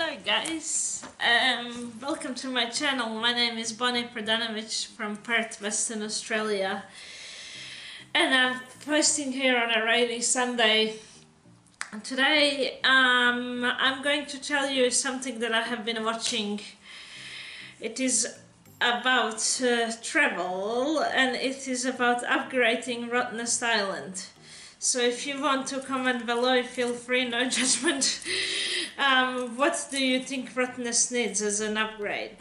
Hello guys, welcome to my channel. My name is Bonnie Prodanovic from Perth, Western Australia, and I'm posting here on a rainy Sunday. And today I'm going to tell you something that I have been watching. It is about travel, and it is about upgrading Rottnest Island. So if you want to comment below, feel free, no judgment. What do you think Rottnest needs as an upgrade?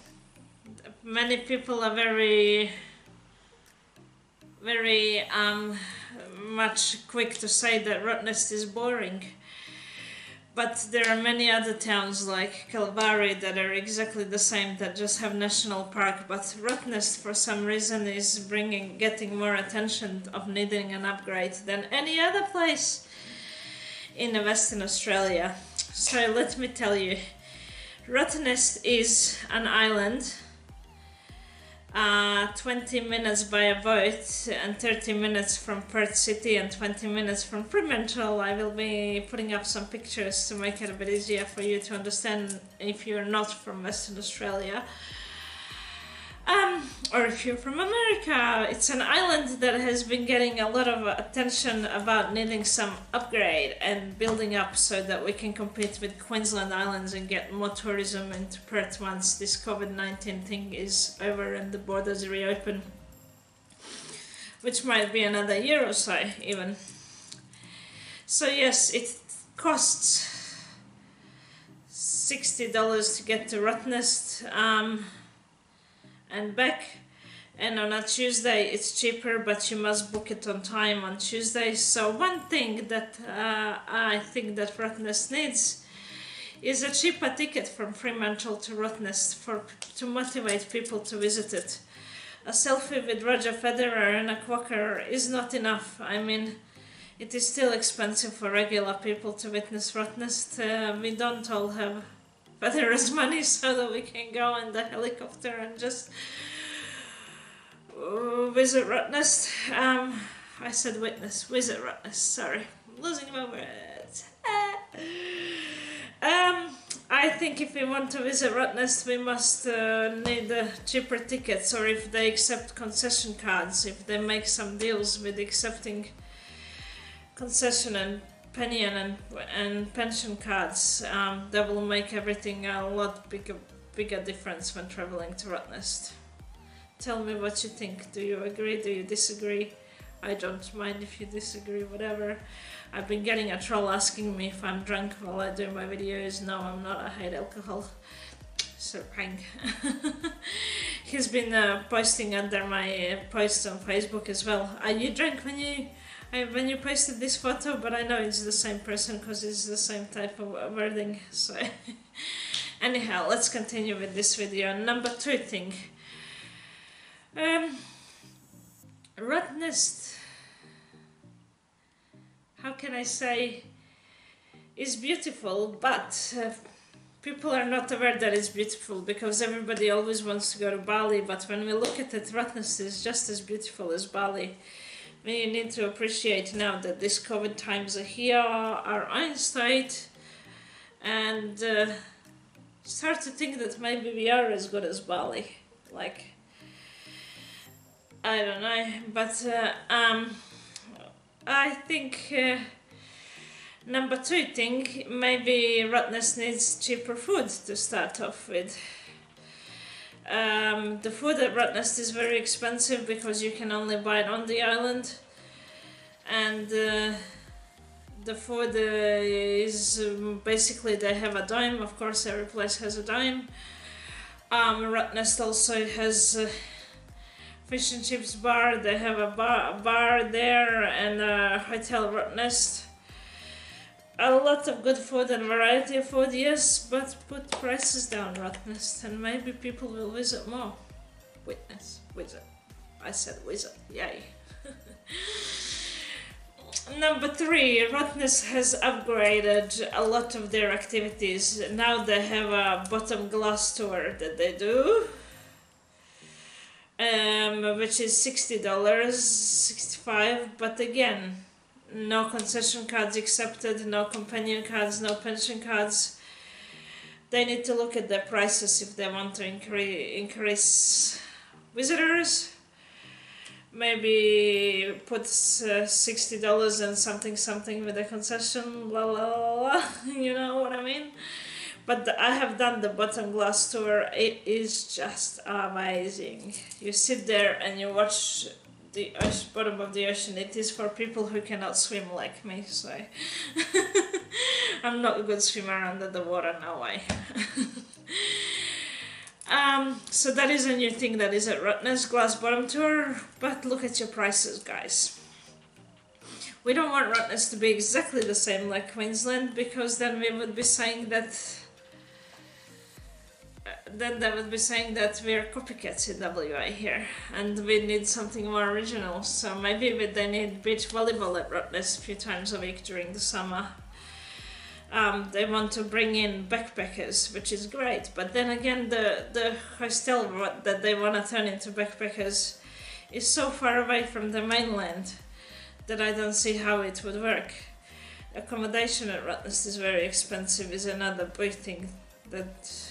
Many people are very much quick to say that Rottnest is boring. But there are many other towns like Kalbarri that are exactly the same, that just have national park, but Rottnest for some reason is getting more attention of needing an upgrade than any other place in Western Australia. So let me tell you, Rottnest is an island, 20 minutes by a boat and 30 minutes from Perth City and 20 minutes from Fremantle. I will be putting up some pictures to make it a bit easier for you to understand if you're not from Western Australia, or if you're from America. It's an island that has been getting a lot of attention about needing some upgrade and building up so that we can compete with Queensland islands and get more tourism into Perth once this COVID-19 thing is over and the borders reopen, which might be another year or so even. So yes, it costs $60 to get to Rottnest and back, and on a Tuesday it's cheaper, but you must book it on time on Tuesday. So one thing that I think that Rottnest needs is a cheaper ticket from Fremantle to Rottnest to motivate people to visit it. A selfie with Roger Federer and a quacker is not enough. I mean, it is still expensive for regular people to witness Rottnest. We don't all have but there is money so that we can go on the helicopter and just visit Rottnest. I said visit Rottnest, sorry, I'm losing my words. I think if we want to visit Rottnest, we must need cheaper tickets, or if they accept concession cards, if they make some deals with accepting concession and pension and pension cards, that will make everything a lot bigger difference when traveling to Rottnest. Tell me what you think. Do you agree? Do you disagree? I don't mind if you disagree, whatever. I've been getting a troll asking me if I'm drunk while I do my videos. No, I'm not. I hate alcohol. So prank. He's been posting under my post on Facebook as well. Are you drunk when you posted this photo? But I know it's the same person because it's the same type of wording. So anyhow, let's continue with this video. Number two thing, Rottnest, how can I say, is beautiful, but people are not aware that it's beautiful, because everybody always wants to go to Bali, but when we look at it, Rottnest is just as beautiful as Bali. You need to appreciate now that these COVID times are here, are Einstein, and start to think that maybe we are as good as Bali. Like, I don't know, but I think number two thing, maybe Rottnest needs cheaper food to start off with. The food at Rottnest is very expensive because you can only buy it on the island, and the food is basically, they have a dime. Of course, every place has a dime. Rottnest also has a fish and chips bar. They have a bar there, and a hotel Rottnest. A lot of good food and variety of food, yes, but put prices down, Rottnest, and maybe people will visit more. I said visit, yay. Number three, Rottnest has upgraded a lot of their activities. Now they have a bottom glass tour that they do, which is $65, but again, no concession cards accepted, no companion cards, no pension cards. They need to look at the prices if they want to increase visitors. Maybe put $60 and something with a concession, blah, blah, blah, blah. You know what I mean? But I have done the Bottom Glass tour. It is just amazing. You sit there and you watch the bottom of the ocean. It is for people who cannot swim like me, so I'm not a good swimmer under the water, no way. So that is a new thing that is at Rottnest Glass Bottom Tour, but look at your prices, guys. We don't want Rottnest to be exactly the same like Queensland, because then we would be saying that we're copycats in WA here, and we need something more original. So maybe they need beach volleyball at Rottnest a few times a week during the summer. They want to bring in backpackers, which is great, but then again the hostel that they want to turn into backpackers is so far away from the mainland that I don't see how it would work. Accommodation at Rottnest is very expensive, is another big thing that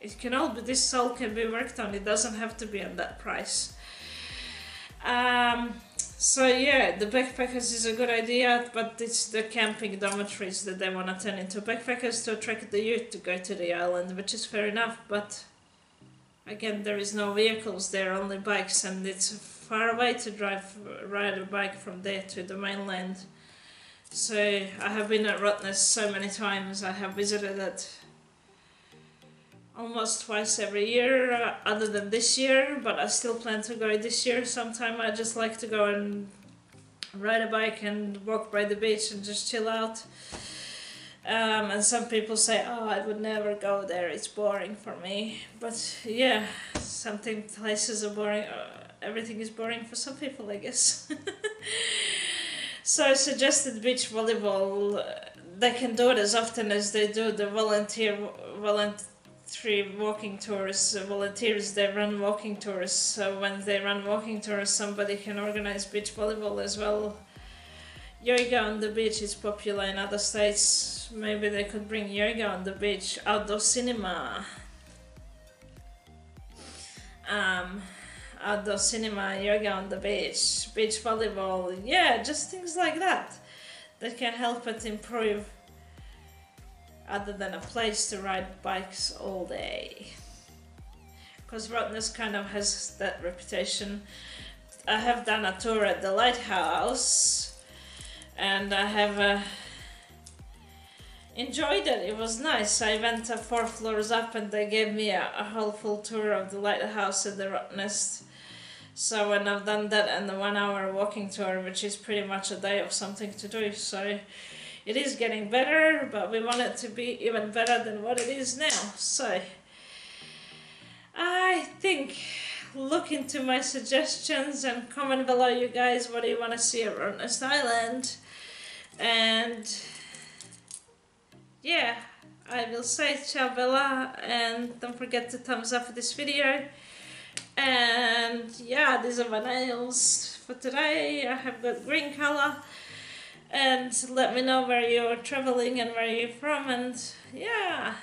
it can all be, this all can be worked on, it doesn't have to be at that price. So yeah, the backpackers is a good idea, but it's the camping dormitories that they want to turn into backpackers to attract the youth to go to the island, which is fair enough, but again, there is no vehicles there, only bikes, and it's far away to ride a bike from there to the mainland. So I have been at Rottnest so many times. I have visited it almost twice every year, other than this year, but I still plan to go this year sometime. I just like to go and ride a bike and walk by the beach and just chill out. And some people say, oh, I would never go there, it's boring for me. But yeah, something, places are boring, everything is boring for some people, I guess. So I suggested beach volleyball. They can do it as often as they do the volunteer walking tours. Volunteers, they run walking tours, so when they run walking tours, somebody can organize beach volleyball as well. Yoga on the beach is popular in other states. Maybe they could bring yoga on the beach, outdoor cinema. Outdoor cinema, yoga on the beach, beach volleyball, yeah, just things like that. That can help it improve, other than a place to ride bikes all day. Because Rottnest kind of has that reputation. I have done a tour at the lighthouse and I have enjoyed it. It was nice. I went 4 floors up and they gave me a whole full tour of the lighthouse at the Rottnest. So when I've done that and the 1-hour walking tour, which is pretty much a day of something to do, so it is getting better, but we want it to be even better than what it is now. So I think look into my suggestions and comment below, you guys, what do you want to see at Rottnest Island. And yeah, I will say ciao bella, and don't forget to thumbs up for this video. And yeah, these are my nails for today. I have got green color. And let me know where you're traveling and where you're from, and yeah,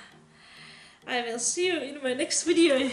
I will see you in my next video.